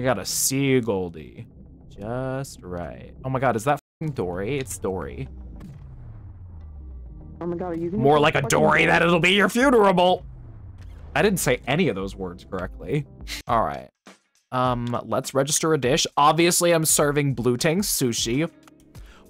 I got a sea goldie. Just right. Oh my god, is that fucking Dory? It's Dory. Oh my god, are you more like a Dory that it'll be your funeral. I didn't say any of those words correctly. All right. Let's register a dish. Obviously, I'm serving blue tang sushi.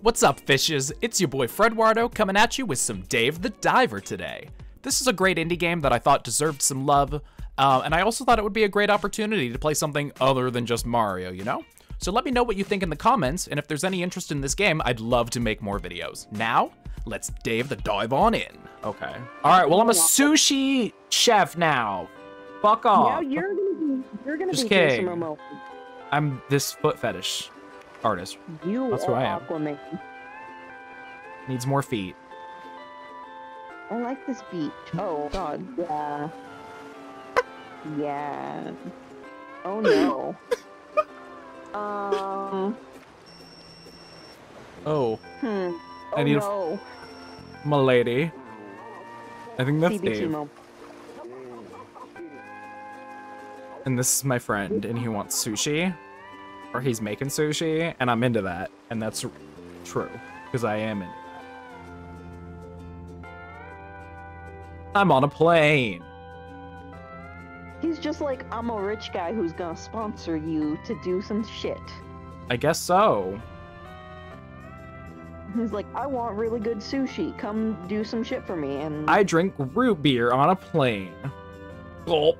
What's up, fishes? It's your boy Fredwardo coming at you with some Dave the Diver today. This is a great indie game that I thought deserved some love, and I also thought it would be a great opportunity to play something other than just Mario, you know? So let me know what you think in the comments, and if there's any interest in this game, I'd love to make more videos. Now, let's Dave the Dive on in. Okay. All right, well, I'm a sushi chef now. Fuck off. Now you're gonna be Momoa. I'm this foot fetish artist. That's who I am. Aquaman. Needs more feet. I like this beach. Oh god, yeah. Yeah. Oh no. Oh. Hmm. Oh, I need no. My lady. I think that's Dave. And this is my friend, and he wants sushi. Or he's making sushi, and I'm into that. And that's true, because I am into that. I'm on a plane. He's just like, I'm a rich guy who's gonna sponsor you to do some shit. I guess so. He's like, I want really good sushi. Come do some shit for me. And I drink root beer on a plane. Gulp.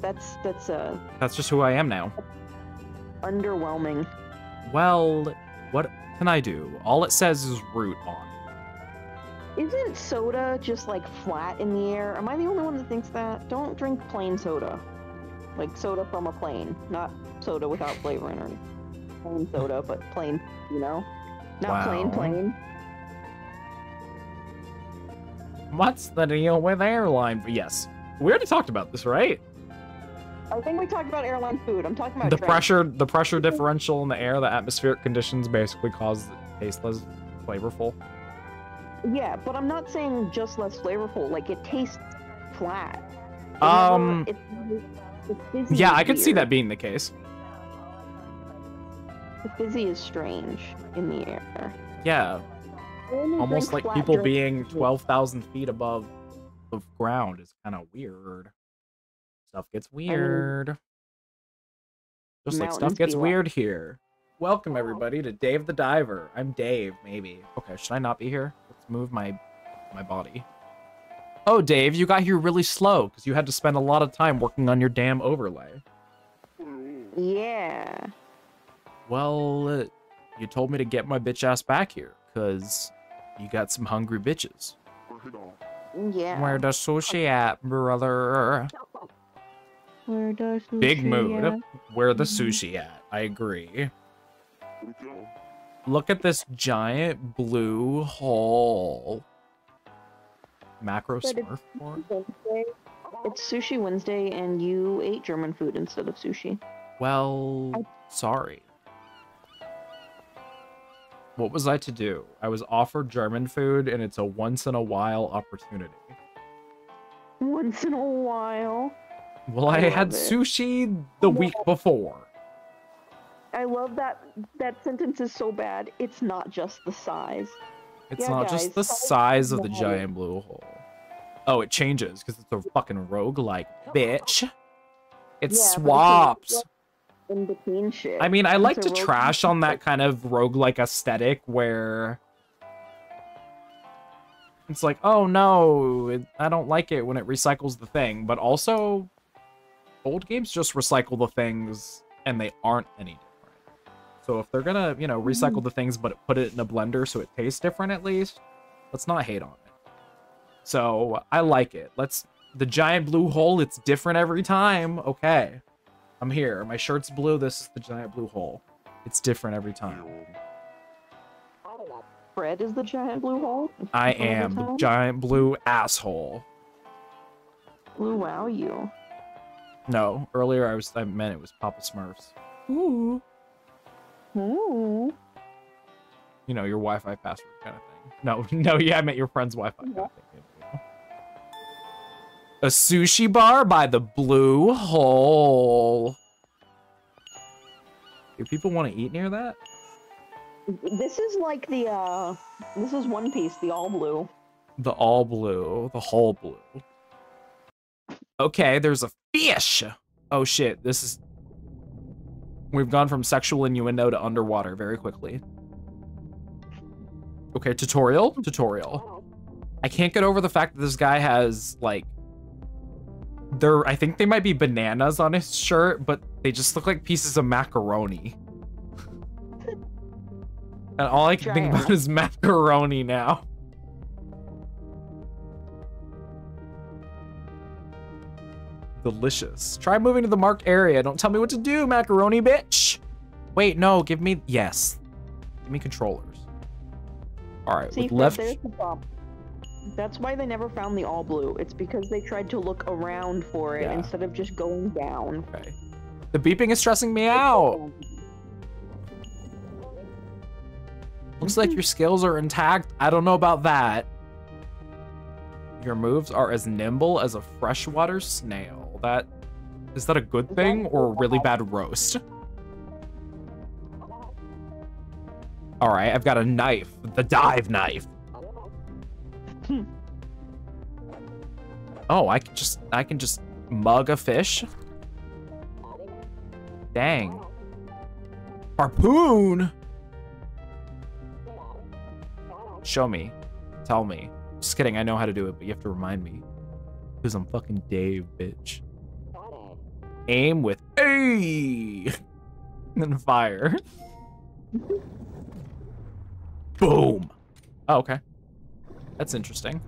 That's just who I am now. Underwhelming. Well, what can I do? All it says is root on. Isn't soda just like flat in the air? Am I the only one that thinks that? Don't drink plain soda. Like soda from a plane, not soda without flavor in it. Plain soda, but plain, you know? Not wow. plain. What's the deal with airline? Yes. We already talked about this, right? I think we talked about airline food. I'm talking about the pressure differential in the air, the atmospheric conditions basically cause it taste less flavorful. Yeah, but I'm not saying just less flavorful. Like it tastes flat. It's yeah, I could see that being the case. The fizzy is strange in the air. Yeah, almost like people being 12,000 feet above the ground is kind of weird. Stuff gets weird. Just like stuff gets weird here. Welcome everybody to Dave the Diver. I'm Dave, maybe. Okay, should I not be here? Let's move my body. Oh, Dave, you got here really slow because you had to spend a lot of time working on your damn overlay. Yeah. Well, you told me to get my bitch ass back here because you got some hungry bitches. Yeah. Where the sushi at, brother? Where the sushi big mood. At? Where the sushi at? I agree. Look at this giant blue hole. Macro smurf. It's Sushi Wednesday, and you ate German food instead of sushi. Well, sorry. What was I to do? I was offered German food, and it's a once in a while opportunity. Once in a while. Well, I had sushi the week before. I love that. That sentence is so bad. It's not just the size. It's not just the size of the giant blue hole. Oh, it changes because it's a fucking roguelike, bitch. It swaps. In between shit. I mean, I like to trash on that kind of roguelike aesthetic where it's like, oh no, I don't like it when it recycles the thing, but also old games just recycle the things and they aren't any different. So if they're gonna, you know, recycle the things but put it in a blender so it tastes different at least, let's not hate on it. So I like it. Let's the giant blue hole, it's different every time. Okay. I'm here. My shirt's blue. This is the giant blue hole. It's different every time. Fred is the giant blue hole? I am the giant blue asshole. Blue wow you. No, earlier I meant it was Papa Smurfs. Ooh. Ooh. You know, your Wi-Fi password kind of thing. No, yeah, I meant your friend's Wi-Fi kind of thing. A sushi bar by the blue hole. Do people want to eat near that? This is like the, this is One Piece, the all blue. The all blue, the whole blue. Okay, there's a fish. Oh shit, this is... We've gone from sexual innuendo to underwater very quickly. Okay, tutorial? Tutorial. I can't get over the fact that this guy has, like... They're, I think they might be bananas on his shirt, but they just look like pieces of macaroni. And all I can think about is macaroni now. Delicious. Try moving to the marked area. Don't tell me what to do, macaroni bitch. Wait, no, give me, yes. Give me controllers. All right, see, with left. There's the problem. That's why they never found the all blue. It's because they tried to look around for it instead of just going down. Okay. The beeping is stressing me out. Looks like your scales are intact. I don't know about that. Your moves are as nimble as a freshwater snail. That is that a good thing or a really bad roast? All right, I've got a knife, the dive knife. Oh, I can just mug a fish. Dang. Harpoon. Show me. Tell me. Just kidding, I know how to do it, but you have to remind me. Because I'm fucking Dave, bitch. Aim with A! And then fire. Boom! Oh, okay. That's interesting.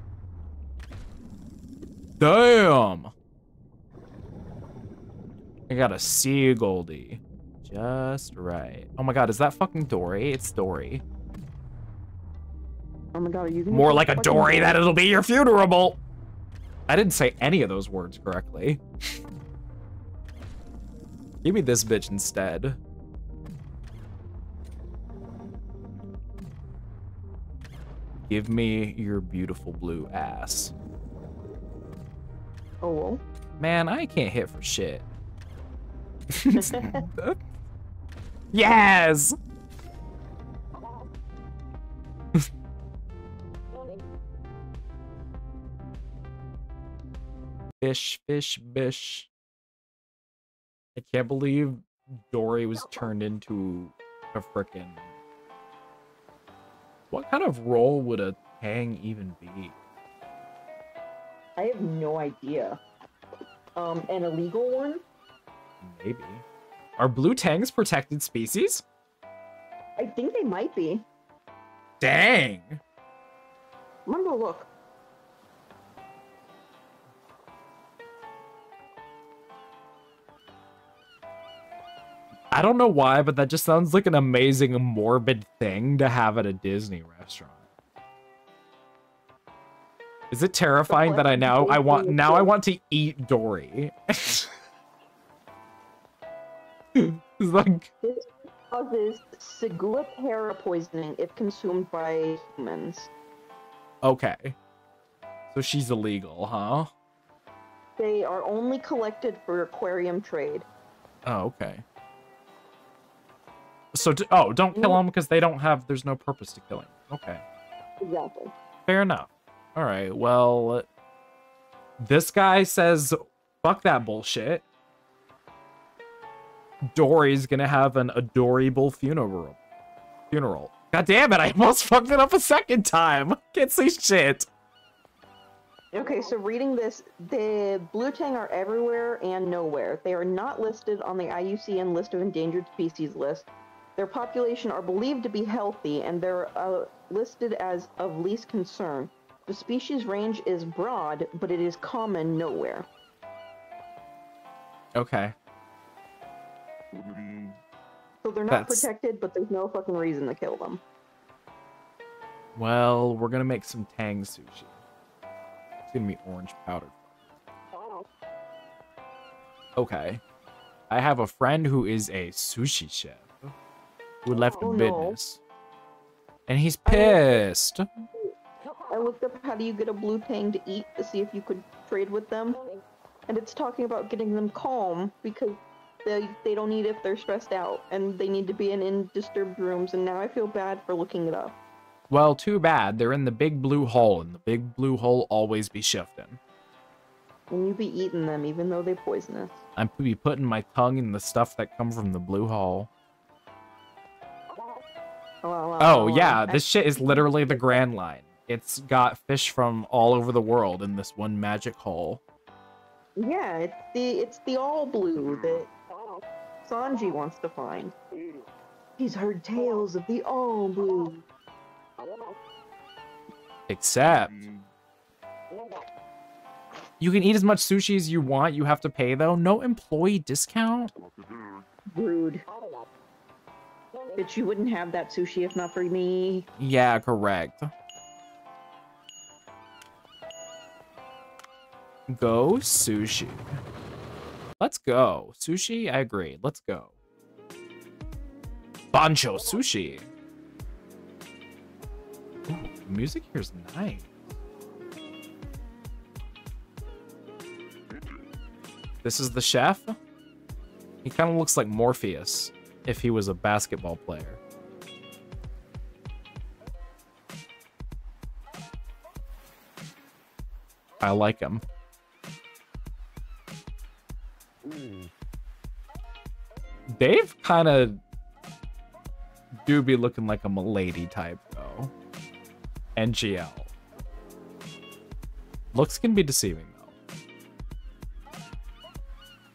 Damn! I got a seagoldie. Just right. Oh my god, is that fucking Dory? It's Dory. Oh my god, are you gonna more like a Dory that it'll be your funeral. I didn't say any of those words correctly. Give me this bitch instead. Give me your beautiful blue ass. Oh. Man, I can't hit for shit. Yes! Fish, fish, bish. I can't believe Dory was turned into a frickin'... What kind of role would a tang even be? I have no idea. An illegal one? Maybe. Are blue tangs protected species? I think they might be. Dang! I'm gonna go look. I don't know why, but that just sounds like an amazing, morbid thing to have at a Disney restaurant. Is it terrifying that I now want to eat Dory? It's like this causes ciguatera poisoning if consumed by humans. Okay, so she's illegal, huh? They are only collected for aquarium trade. Oh, okay. So, oh, don't kill them because they don't have, there's no purpose to killing them. Okay. Exactly. Fair enough. All right, well, this guy says, fuck that bullshit. Dory's going to have an adorable funeral. God damn it, I almost fucked it up a second time. Can't see shit. Okay, so reading this, the blue tang are everywhere and nowhere. They are not listed on the IUCN list of endangered species list. Their population are believed to be healthy, and they're listed as of least concern. The species range is broad, but it is common nowhere. Okay. So they're not protected, but there's no fucking reason to kill them. Well, we're gonna make some tang sushi. It's gonna be orange powder. Okay. I have a friend who is a sushi chef. Who left the business. No. And he's pissed. I looked up how do you get a blue tang to eat to see if you could trade with them. And it's talking about getting them calm because They don't need it if they're stressed out, and they need to be in disturbed rooms, and now I feel bad for looking it up. Well, too bad. They're in the big blue hole, and the big blue hole always be shifting. And you be eating them, even though they're poisonous. I'm be putting my tongue in the stuff that come from the blue hole. Oh, yeah, this shit is literally the Grand Line. It's got fish from all over the world in this one magic hole. Yeah, it's the all blue that Sanji wants to find. He's heard tales of the all blue. Except... You can eat as much sushi as you want, you have to pay though. No employee discount? Rude. Bitch, you wouldn't have that sushi if not for me. Yeah, correct. Go sushi. Let's go. Sushi, I agree. Let's go. Bancho sushi. Ooh, the music here is nice. This is the chef. He kind of looks like Morpheus if he was a basketball player. I like him. Dave kind of do be looking like a m'lady type though. NGL. Looks can be deceiving though.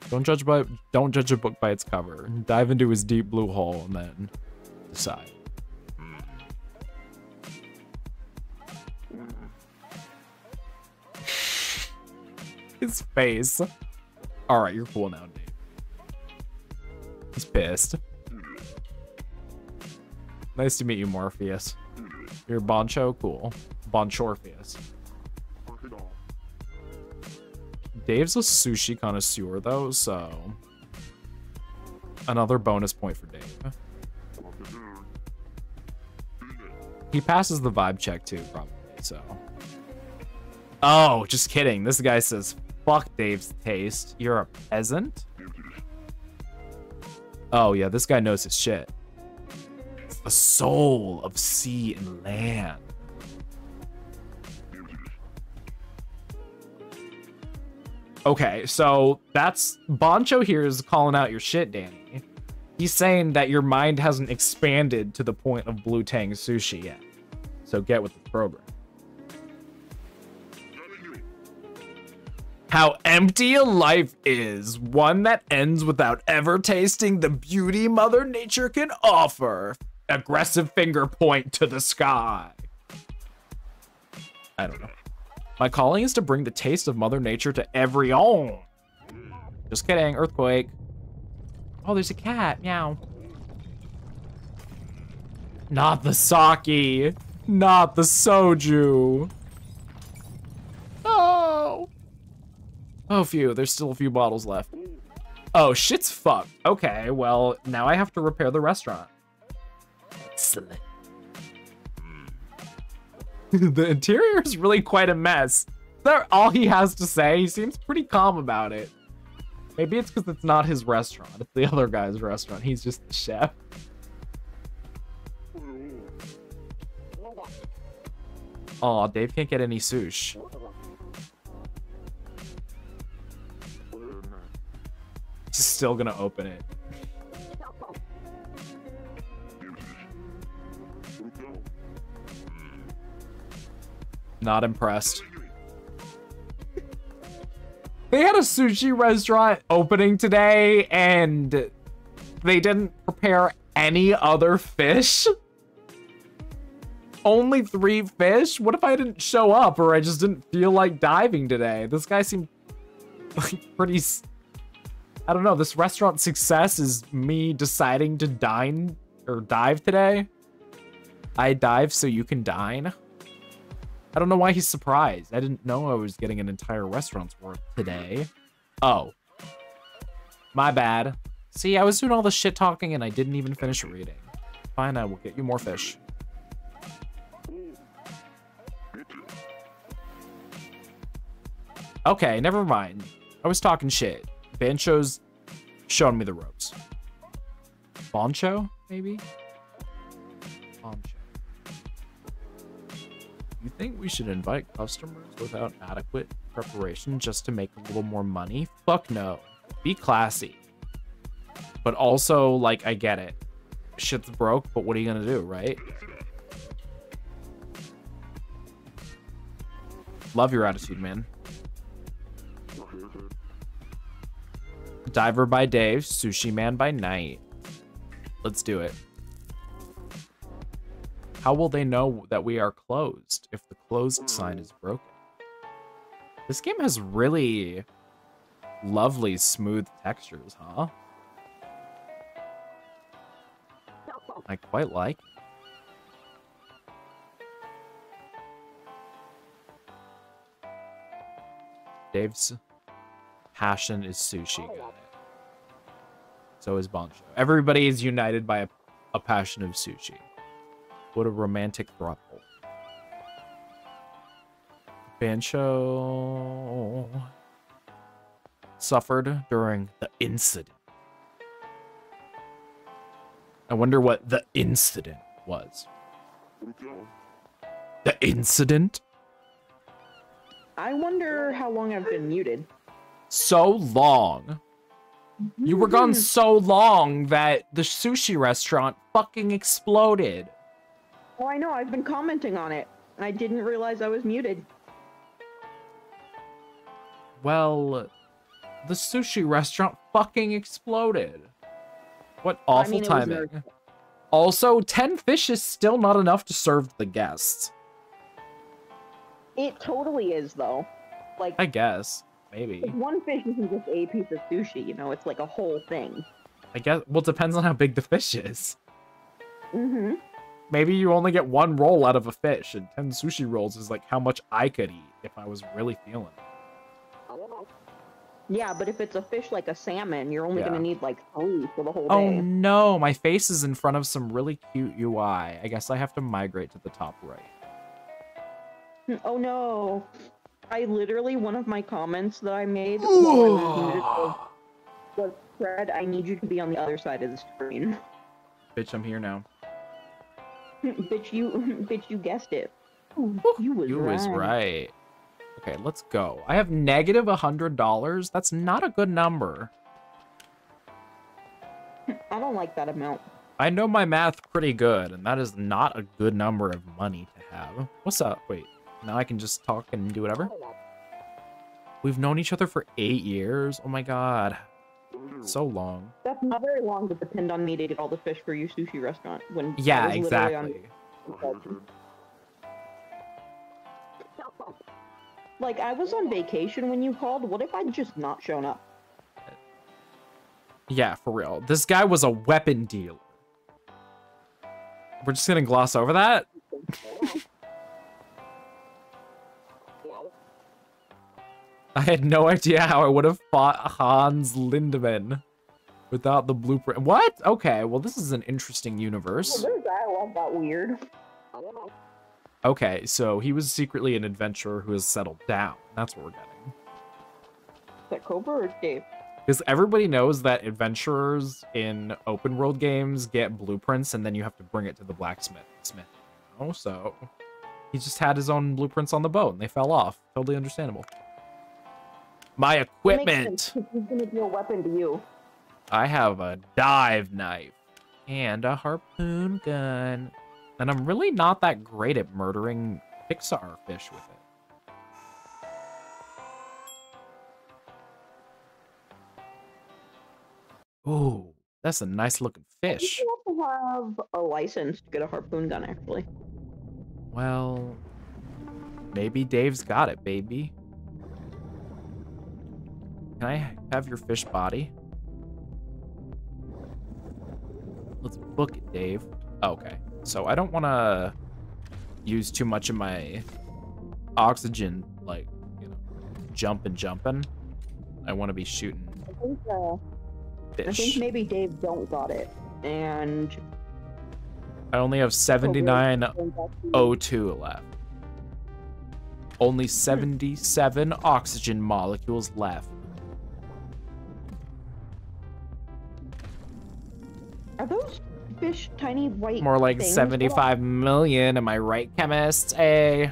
Don't judge a book by its cover. Dive into his deep blue hole and then decide. His face. All right, you're cool now, Dave. He's pissed. Nice to meet you, Morpheus. You're Bancho? Cool. Banchorpheus. Dave's a sushi connoisseur, though, so... Another bonus point for Dave. He passes the vibe check, too, probably, so... Oh, just kidding. This guy says... Fuck Dave's taste. You're a peasant? Oh, yeah, this guy knows his shit. It's the soul of sea and land. Okay, so that's... Bancho here is calling out your shit, Danny. He's saying that your mind hasn't expanded to the point of Blue Tang sushi yet. So get with the program. How empty a life is, one that ends without ever tasting the beauty Mother Nature can offer. Aggressive finger point to the sky. I don't know. My calling is to bring the taste of Mother Nature to every home. Just kidding, earthquake. Oh, there's a cat, meow. Not the sake, not the soju. Oh. Oh, phew, there's still a few bottles left. Oh, shit's fucked. Okay, well, now I have to repair the restaurant. Excellent. The interior is really quite a mess. Is that all he has to say? He seems pretty calm about it. Maybe it's because it's not his restaurant. It's the other guy's restaurant. He's just the chef. Aw, Dave can't get any sushi. Still gonna open it. Not impressed. They had a sushi restaurant opening today and they didn't prepare any other fish. Only 3 fish? What if I didn't show up or I just didn't feel like diving today? This guy seemed like pretty... I don't know, this restaurant success is me deciding to dine or dive today. I dive so you can dine. I don't know why he's surprised. I didn't know I was getting an entire restaurant's worth today. Oh, my bad. See, I was doing all the shit talking and I didn't even finish reading. Fine, I will get you more fish. Okay, never mind. I was talking shit. Bancho's showed me the ropes. Bancho, maybe? Bancho. You think we should invite customers without adequate preparation just to make a little more money? Fuck no. Be classy. But also, like, I get it. Shit's broke, but what are you gonna do, right? Love your attitude, man. Diver by day, sushi man by night. Let's do it. How will they know that we are closed if the closed sign is broken? This game has really lovely, smooth textures, huh? I quite like it. Dave's passion is sushi. Got it. So is Bancho. Everybody is united by a passion of sushi. What a romantic throuple. Bancho suffered during the incident. I wonder what the incident was. The incident? I wonder how long I've been muted. So long. You were gone so long that the sushi restaurant fucking exploded. Oh, I know. I've been commenting on it. And I didn't realize I was muted. Well, the sushi restaurant fucking exploded. What awful timing. Also, 10 fish is still not enough to serve the guests. It totally is, though. Like, I guess. Maybe. One fish isn't just a piece of sushi, you know? It's like a whole thing. I guess. Well, it depends on how big the fish is. Mm-hmm. Maybe you only get one roll out of a fish, and 10 sushi rolls is like how much I could eat if I was really feeling it. Yeah, but if it's a fish like a salmon, you're only gonna need like 3 for the whole day. Oh no, my face is in front of some really cute UI. I guess I have to migrate to the top right. Oh no. I literally, one of my comments that I made was, Fred, I need you to be on the other side of the screen. Bitch, I'm here now. Bitch, you guessed it. You was right. Okay, let's go. I have negative $100. That's not a good number. I don't like that amount. I know my math pretty good, and that is not a good number of money to have. What's up? Wait, now I can just talk and do whatever? We've known each other for 8 years. Oh my god. So long. That's not very long to depend on me to get all the fish for your sushi restaurant. When yeah, exactly. Like, I was on vacation when you called. What if I'd just not shown up? Yeah, for real. This guy was a weapon dealer. We're just gonna gloss over that? I had no idea how I would have fought Hans Lindemann without the blueprint. What? Okay, well, this is an interesting universe. Well, this dialogue got weird. I don't know. Okay, so he was secretly an adventurer who has settled down. That's what we're getting. Is that Cobra or Dave? Because everybody knows that adventurers in open world games get blueprints and then you have to bring it to the blacksmith. You know? So he just had his own blueprints on the boat and they fell off. Totally understandable. My equipment! He's gonna be a weapon to you. I have a dive knife and a harpoon gun. And I'm really not that great at murdering Pixar fish with it. Oh, that's a nice looking fish. You have to have a license to get a harpoon gun, actually. Well, maybe Dave's got it, baby. Can I have your fish body? Let's book it, Dave. Oh, okay. So I don't want to use too much of my oxygen, like, you know, jumping. I want to be shooting fish. I think maybe Dave don't got it, and I only have 79.02 left. Only 77 oxygen molecules left. Are those fish tiny white? More like things? 75 million. Am I right, chemist? Hey.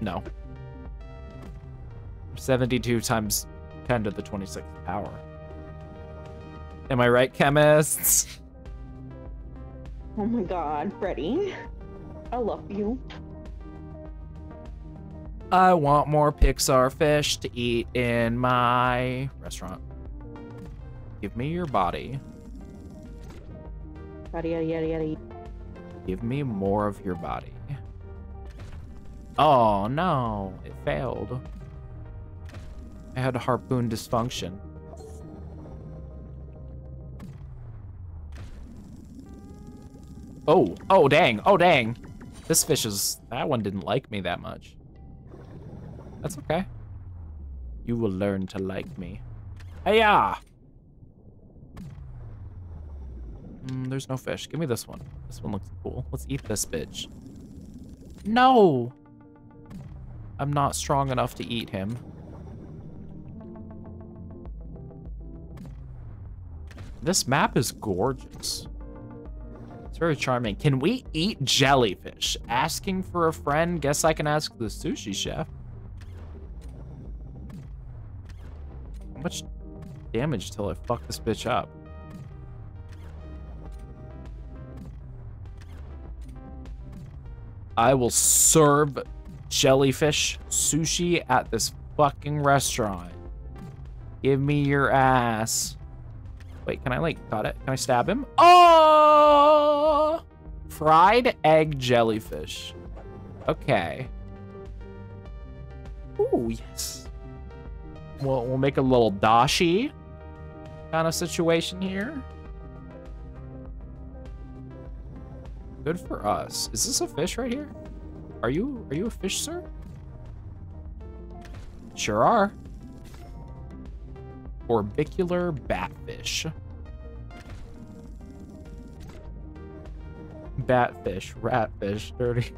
No. 72 times 10 to the 26th power. Am I right, chemists? Oh my god, Freddy. I love you. I want more Pixar fish to eat in my restaurant. Give me your body. Body, yadda, yadda, yadda. Give me more of your body. Oh no, it failed. I had a harpoon dysfunction. Oh, oh dang, oh dang. This fish is, that one didn't like me that much. That's okay. You will learn to like me. Hey-ya! There's no fish. Give me this one. This one looks cool. Let's eat this bitch. No! I'm not strong enough to eat him. This map is gorgeous. It's very charming. Can we eat jellyfish? Asking for a friend? Guess I can ask the sushi chef. How much damage till I fuck this bitch up? I will serve jellyfish sushi at this fucking restaurant. Give me your ass. Wait, can I like cut it? Can I stab him? Oh! Fried egg jellyfish. Okay. Ooh, yes. We'll make a little dashi kind of situation here. Good for us. Is this a fish right here? Are you a fish, sir? Sure are. Orbicular batfish. Batfish, ratfish, dirty.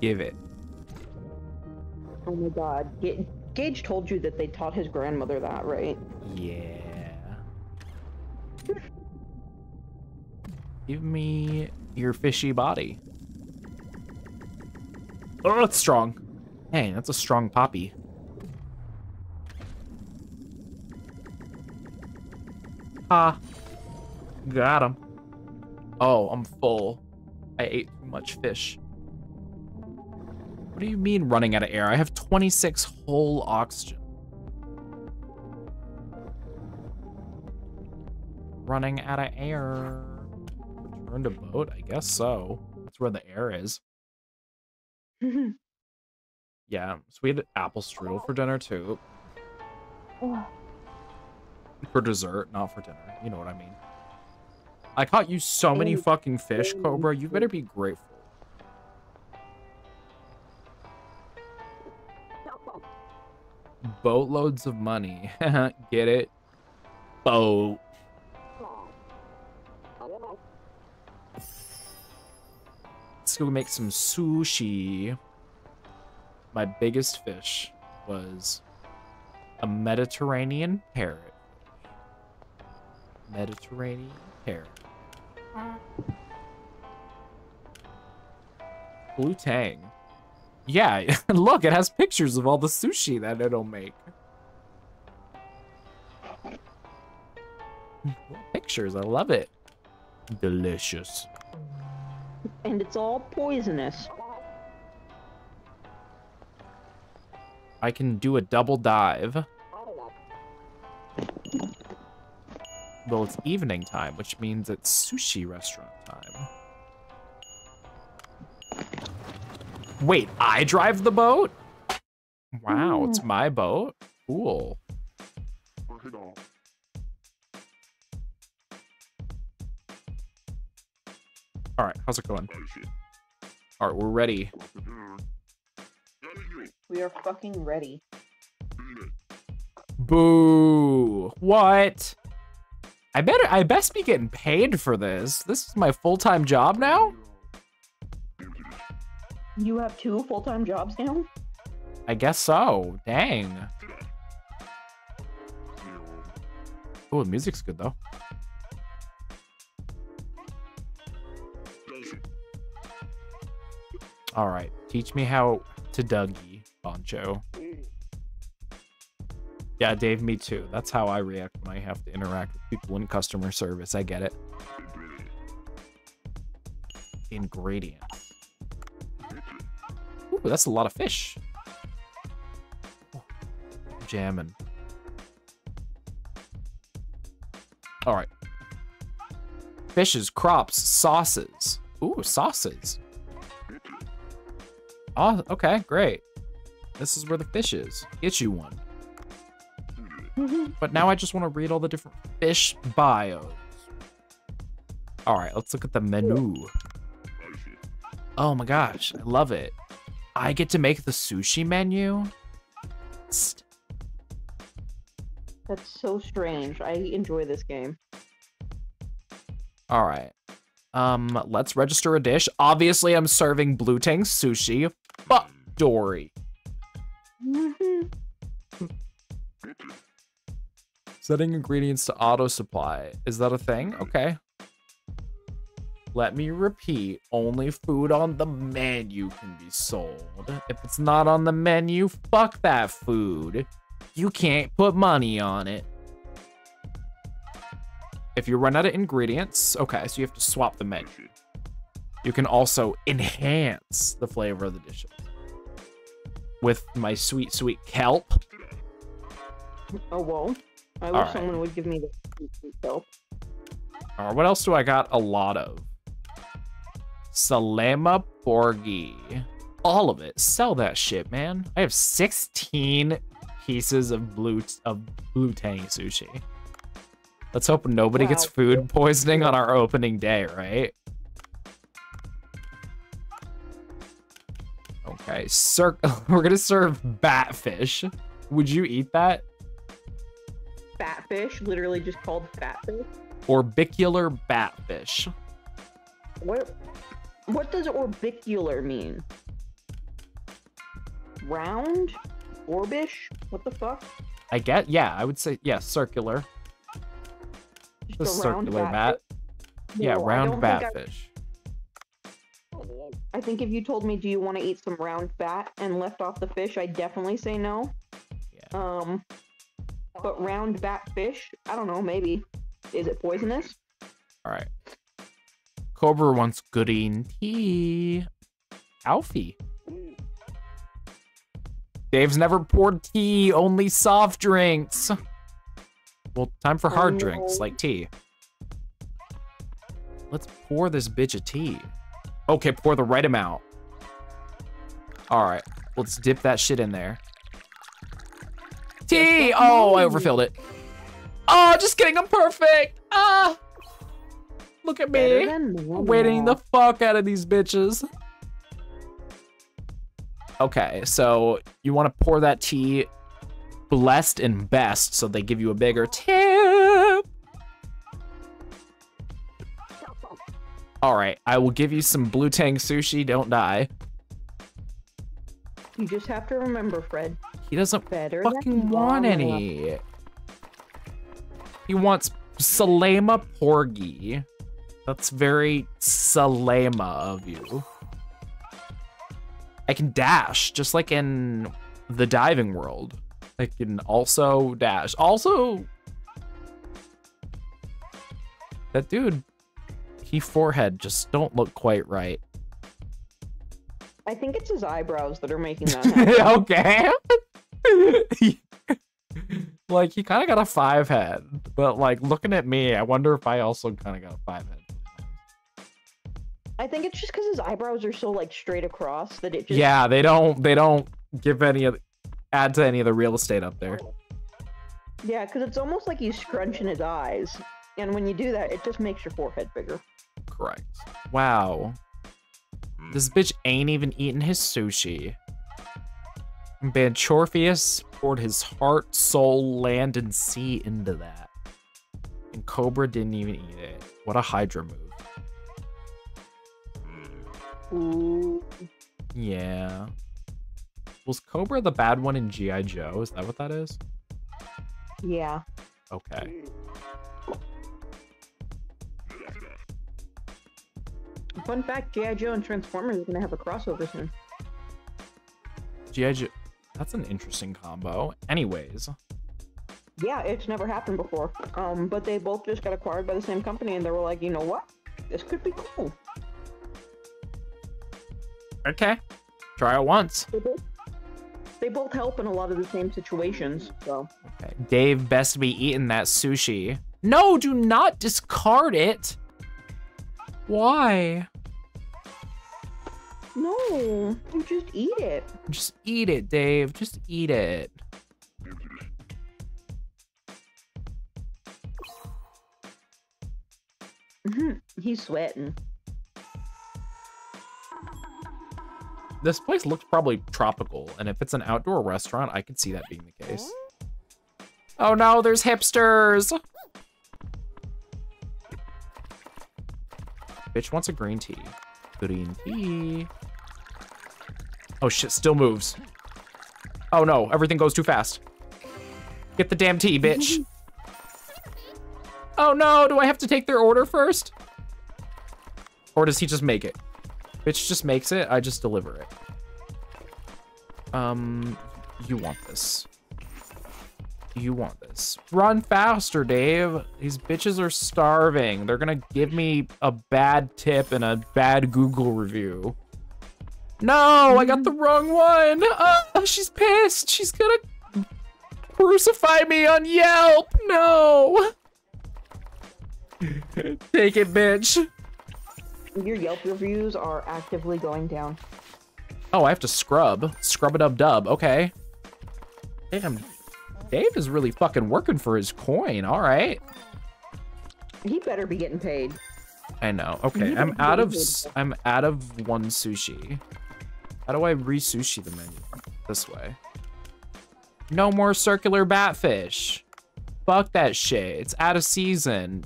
Give it. Oh my god. Gage told you that they taught his grandmother that, right? Yeah. Give me your fishy body. Oh, it's strong. Hey, that's a strong poppy. Ha. Got him. Oh, I'm full. I ate too much fish. What do you mean running out of air? I have 26 whole oxygen. Running out of air. Return to boat? I guess so. That's where the air is. Yeah, so we had apple strudel for dinner too. For dessert, not for dinner. You know what I mean. I caught you so many fucking fish, Cobra. You better be grateful. Boatloads of money. Get it? Boat. Let's go make some sushi. My biggest fish was a Mediterranean parrot. Mediterranean parrot. Blue tang. Yeah, look, it has pictures of all the sushi that it'll make. Pictures, I love it. Delicious. And it's all poisonous. I can do a double dive. Well, it's evening time, which means it's sushi restaurant time. Wait, I drive the boat? Wow, it's my boat? Cool. Alright, how's it going? Alright, we're ready. We are fucking ready. Boo! What? I best be getting paid for this. This is my full-time job now? You have two full-time jobs now? I guess so. Dang. Oh, the music's good though. All right, teach me how to Dougie, Bancho. Yeah, Dave, me too. That's how I react when I have to interact with people in customer service. I get it. Ingredients. Ooh, that's a lot of fish. Oh, jamming. All right. Fishes, crops, sauces. Ooh, sauces. Oh, okay, great. This is where the fish is. Get you one. But now I just want to read all the different fish bios. All right, let's look at the menu. Oh my gosh, I love it. I get to make the sushi menu? That's so strange. I enjoy this game. All right. Let's register a dish. Obviously, I'm serving blue tang sushi. Fuck Dory. Setting ingredients to auto supply. Is that a thing? Okay. Let me repeat. Only food on the menu can be sold. If it's not on the menu, fuck that food. You can't put money on it. If you run out of ingredients, okay, so you have to swap the menu. You can also enhance the flavor of the dishes. With my sweet, sweet kelp. Oh, whoa. I wish someone would give me the sweet, sweet kelp. All right, what else do I got a lot of? Salama Porgy. All of it. Sell that shit, man. I have 16 pieces of blue tang sushi. Let's hope nobody gets food poisoning on our opening day, right? Okay, we're gonna serve batfish. Would you eat that? Batfish, literally just called batfish. Orbicular batfish. What does orbicular mean? Round? Orbish? What the fuck? I guess, yeah, I would say, yeah, circular. The circular bat. Yeah, round batfish. I think if you told me, do you want to eat some round bat and left off the fish, I'd definitely say no. Yeah. But round batfish, I don't know, maybe. Is it poisonous? All right. Cobra wants gooding tea. Alfie. Dave's never poured tea, only soft drinks. Well, time for hard drinks, like tea. Let's pour this bitch a tea. Okay, pour the right amount. All right, let's dip that shit in there. Tea! Oh, I overfilled it. Oh, just kidding, I'm perfect! Ah! Look at me, waiting the fuck out of these bitches. Okay, so you want to pour that tea blessed and best, so they give you a bigger tip. All right, I will give you some blue tang sushi. Don't die. You just have to remember, Fred. He doesn't fucking want any. He wants Salama Porgy. That's very Salama of you. I can dash, just like in the diving world. I can also dash. Also, that dude, he forehead just don't look quite right. I think it's his eyebrows that are making that happen. Okay. Like, he kind of got a five head, but like looking at me, I wonder if I also kind of got a five head. I think it's just because his eyebrows are so like straight across that it just... Yeah, they don't give any of... Add to any of the real estate up there. Yeah, because it's almost like he's scrunching his eyes. And when you do that, it just makes your forehead bigger. Correct. Wow. This bitch ain't even eating his sushi. Banchorpheus poured his heart, soul, land, and sea into that. And Cobra didn't even eat it. What a Hydra move. Ooh. Yeah. Was Cobra the bad one in G.I. Joe? Is that what that is? Yeah. Okay. Fun fact, G.I. Joe and Transformers is going to have a crossover soon. G.I. Joe, that's an interesting combo. Anyways. Yeah, it's never happened before. But they both just got acquired by the same company, and they were like, you know what? This could be cool. Okay. Try it once. They both help in a lot of the same situations, so. Okay. Dave, best be eating that sushi. No, do not discard it. Why? No, you just eat it. Just eat it, Dave. Just eat it. He's sweating. This place looks probably tropical, and if it's an outdoor restaurant, I could see that being the case. Oh no, there's hipsters! Bitch wants a green tea. Green tea. Oh shit, still moves. Oh no, everything goes too fast. Get the damn tea, bitch. Oh no, do I have to take their order first? Or does he just make it? Bitch just makes it, I just deliver it. You want this. You want this. Run faster, Dave. These bitches are starving. They're gonna give me a bad tip and a bad Google review. No, I got the wrong one. Oh, she's pissed. She's gonna crucify me on Yelp. No. Take it, bitch. Your Yelp reviews are actively going down. Oh, I have to scrub. Scrub-a-dub-dub. Okay. Damn. Dave is really fucking working for his coin. All right. He better be getting paid. I know. Okay, I'm out of one sushi. How do I re-sushi the menu? This way. No more circular batfish. Fuck that shit. It's out of season.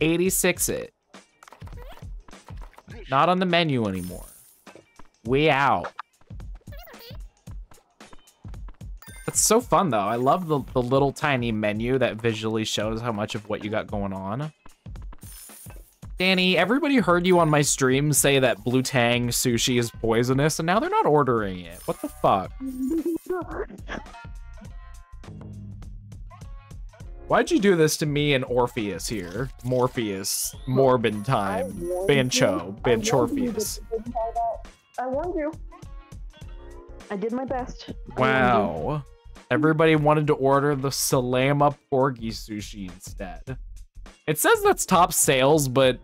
86 it. Not on the menu anymore. We out. That's so fun, though. I love the little tiny menu that visually shows how much of what you got going on. Danny, everybody heard you on my stream say that Blue Tang sushi is poisonous, and now they're not ordering it. What the fuck? Why'd you do this to me and Orpheus here? Morpheus, Morbin time, Bancho, Banchorpheus. I warned you. I did my best. Wow. Everybody wanted to order the Salama Porgy sushi instead. It says that's top sales, but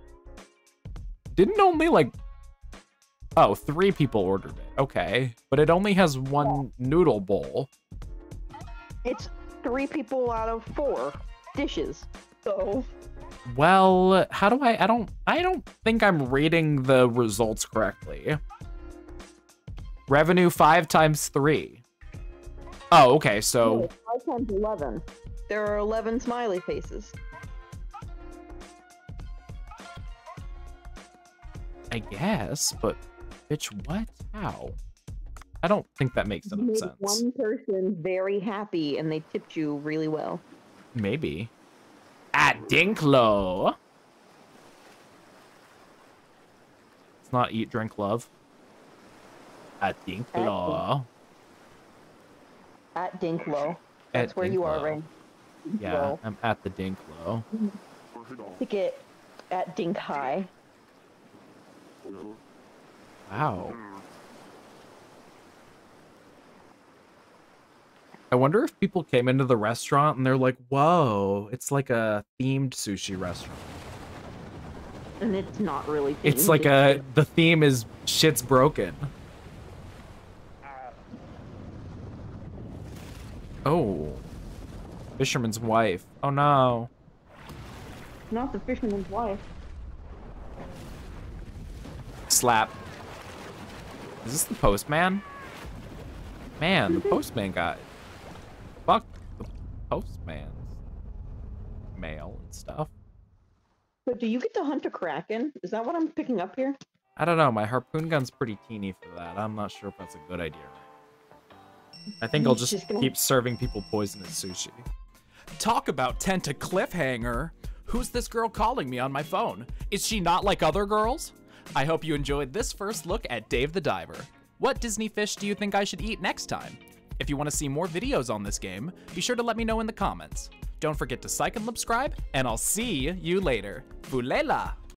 didn't only like, oh, 3 people ordered it. Okay. But it only has 1 noodle bowl. It's 3 people out of 4 dishes. So, well, how do I don't think I'm reading the results correctly. Revenue 5 times 3. Oh, okay, so 5 times 11. There are 11 smiley faces. I guess, but bitch, what? How? I don't think that makes any sense. One person very happy and they tipped you really well. Maybe. At Dink Low. It's not eat, drink, love. At Dink Low. At Dink Low. That's where you are, right? Yeah, I'm at the Dink Low. Ticket at Dink High. Wow. I wonder if people came into the restaurant and they're like, whoa, it's like a themed sushi restaurant. And it's not really themed. It's like the theme is shit's broken. Oh, fisherman's wife. Oh no. Not the fisherman's wife. Slap. Is this the postman? Man, the postman guy. Fuck the postman's mail and stuff. But do you get to hunt a kraken? Is that what I'm picking up here? I don't know. My harpoon gun's pretty teeny for that. I'm not sure if that's a good idea. I think I'll just keep serving people poisonous sushi. Talk about tent to cliffhanger. Who's this girl calling me on my phone? Is she not like other girls? I hope you enjoyed this first look at Dave the Diver. What Disney fish do you think I should eat next time? If you want to see more videos on this game, be sure to let me know in the comments. Don't forget to like and subscribe, and I'll see you later. Fulela!